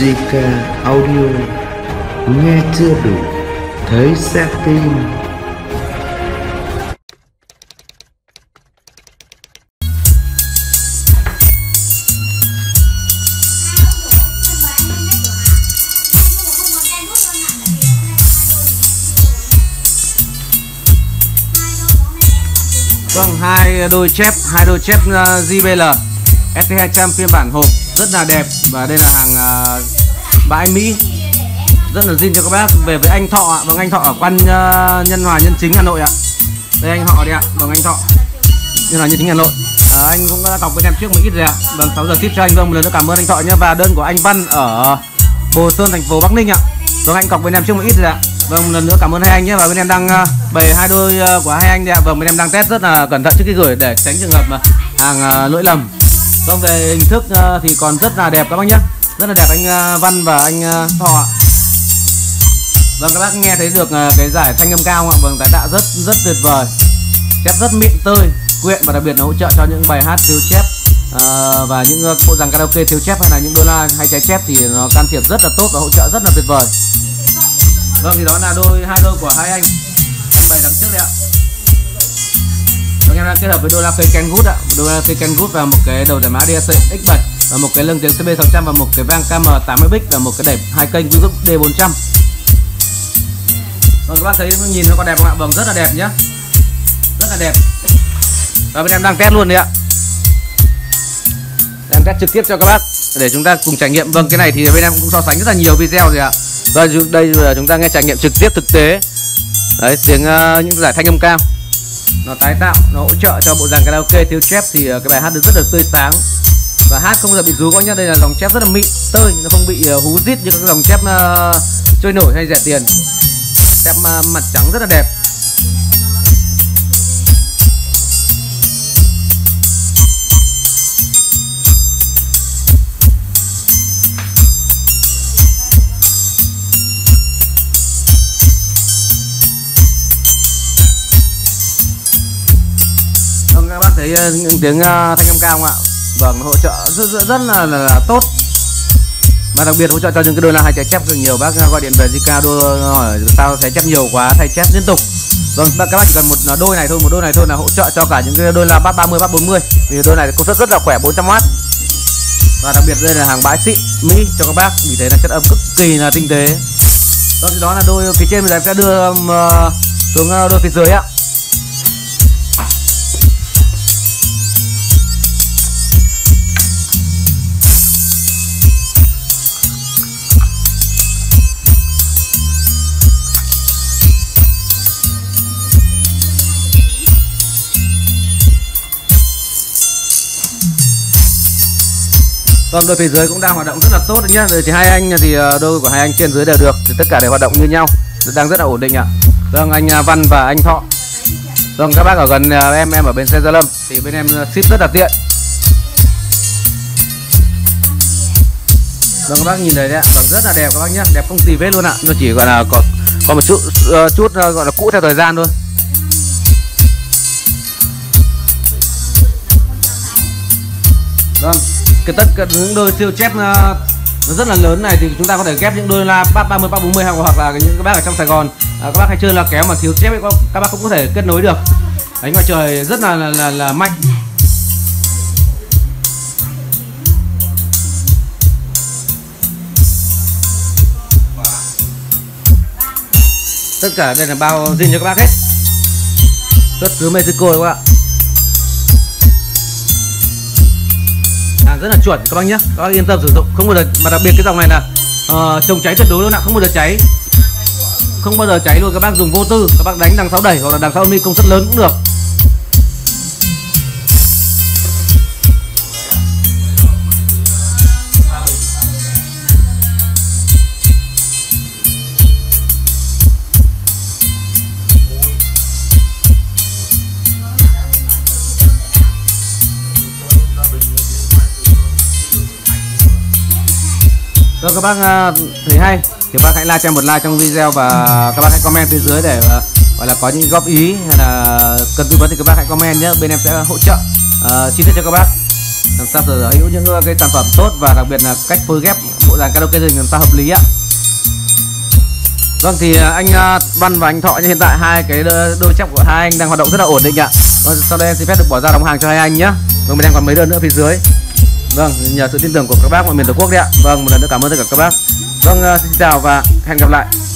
JK Audio, nghe chưa đủ, thấy sẽ tin. Vâng, hai đôi chép JBL ST200 phiên bản hộp rất là đẹp, và đây là hàng bãi Mỹ, rất là zin cho các bác. Về với anh Thọ ạ, vâng, anh Thọ ở quán Nhân Hòa Nhân Chính Hà Nội ạ. Đây anh họ đây ạ, vâng, anh Thọ Nhân Hòa Nhân Chính Hà Nội. Anh cũng đã đọc với em trước một ít rồi ạ. Vâng, 6 giờ tiếp cho anh. Vâng, một lần nữa cảm ơn anh Thọ nhé. Và đơn của anh Văn ở Bồ Sơn, thành phố Bắc Ninh ạ. Vâng, anh cọc bên em trước một ít rồi ạ. Vâng, một lần nữa cảm ơn hai anh nhé. Và bên em đang bày hai đôi của hai anh đấy ạ. Vâng, bên em đang test rất là cẩn thận trước khi gửi để tránh trường hợp hàng lỗi lầm. Vâng, về hình thức thì còn rất là đẹp các bác nhé. Rất là đẹp anh Văn và anh Thọ. Vâng, các bác nghe thấy được cái giải thanh âm cao ạ. Vâng, tái tạo rất tuyệt vời. Chép rất mịn tơi, quyện, và đặc biệt là hỗ trợ cho những bài hát thiếu chép và những bộ dàn karaoke thiếu chép hay là những đô la hay trái chép thì nó can thiệp rất là tốt và hỗ trợ rất là tuyệt vời. Vâng, thì đó là hai đôi của hai anh đang bày đằng trước đấy ạ. Vâng, em đang kết hợp với đô la cây Kenwood ạ, một đô la cây Kenwood và một cái đầu giải mã ADAC X7 và một cái lưng tiếng CP600 và một cái vang KM80 bích và một cái đẩy hai kênh D400. Vâng, các bác thấy nhìn nó còn đẹp không ạ? Vâng, rất là đẹp nhá, rất là đẹp. Và bên em đang test luôn đấy ạ, đang test trực tiếp cho các bác để chúng ta cùng trải nghiệm. Vâng, cái này thì bên em cũng so sánh rất là nhiều video rồi ạ. Và đây là chúng ta nghe trải nghiệm trực tiếp thực tế đấy, tiếng những giải thanh âm cao nó tái tạo, nó hỗ trợ cho bộ dàn karaoke thiếu chép thì cái bài hát được rất là tươi sáng và hát không bao giờ bị rú các nhá. Đây là dòng chép rất là mịn tơi, nó không bị hú rít như các dòng chép trôi nổi hay rẻ tiền. Chép mặt trắng rất là đẹp. Các bác thấy những tiếng thanh âm cao không ạ? Vâng, hỗ trợ rất là tốt, và đặc biệt hỗ trợ cho những cái đôi là hai trái chép. Nhiều bác gọi điện về Zikado hỏi sao trái chép nhiều quá, thay chép liên tục. Vâng, các bác chỉ cần một đôi này thôi là hỗ trợ cho cả những cái đôi là bát 30, bát 40, vì đôi này công suất rất là khỏe, 400W. Và đặc biệt đây là hàng bãi xịn Mỹ cho các bác, vì thế là chất âm cực kỳ là tinh tế. Vâng, đó là đôi phía trên, bây giờ em sẽ đưa xuống đôi phía dưới ạ. Vâng, đôi phía dưới cũng đang hoạt động rất là tốt đấy nhá. Rồi thì hai anh thì đôi của hai anh trên dưới đều được, thì tất cả đều hoạt động như nhau, đang rất là ổn định ạ. Vâng, anh Văn và anh Thọ. Vâng, các bác ở gần em ở bên xe Gia Lâm thì bên em ship rất là tiện. Vâng, các bác nhìn thấy đấy ạ, vâng, rất là đẹp các bác nhá, đẹp không tì vết luôn ạ. Nó chỉ gọi là có một chút gọi là cũ theo thời gian thôi. Vâng, tất cả những đôi siêu chép nó rất là lớn này thì chúng ta có thể ghép những đôi la bát 30, bát 40, hoặc là những các bác ở trong Sài Gòn các bác hay chơi là kéo mà thiếu chép ấy, các bác cũng có thể kết nối được. Ánh ngoài trời rất là mạnh. Tất cả đây là bao zin cho các bác hết, xuất xứ Mexico các bạn ạ. Rất là chuẩn các bác nhé, các bác yên tâm sử dụng, không bao giờ, mà đặc biệt cái dòng này là chống cháy tuyệt đối luôn ạ, không bao giờ cháy luôn. Các bác dùng vô tư, các bác đánh đằng sau đẩy hoặc là đằng sau âm ly công suất lớn cũng được. Rồi các bác thấy hay thì các bác hãy like cho em một like trong video, và các bác hãy comment phía dưới để gọi là có những góp ý hay là cần tư vấn thì các bác hãy comment nhé. Bên em sẽ hỗ trợ chi tiết cho các bác làm sao sở hữu những cái sản phẩm tốt, và đặc biệt là cách phối ghép bộ giá karaoke rừng người ta hợp lý ạ. Vâng, thì anh Văn và anh Thọ hiện tại hai cái đôi chép của hai anh đang hoạt động rất là ổn định ạ. Vâng, sau đây em xin phép được bỏ ra đóng hàng cho hai anh nhé. Vâng, mình đang còn mấy đơn nữa phía dưới. Vâng, nhờ sự tin tưởng của các bác mọi miền Tổ quốc đấy ạ. Vâng, một lần nữa cảm ơn tất cả các bác. Vâng, xin chào và hẹn gặp lại.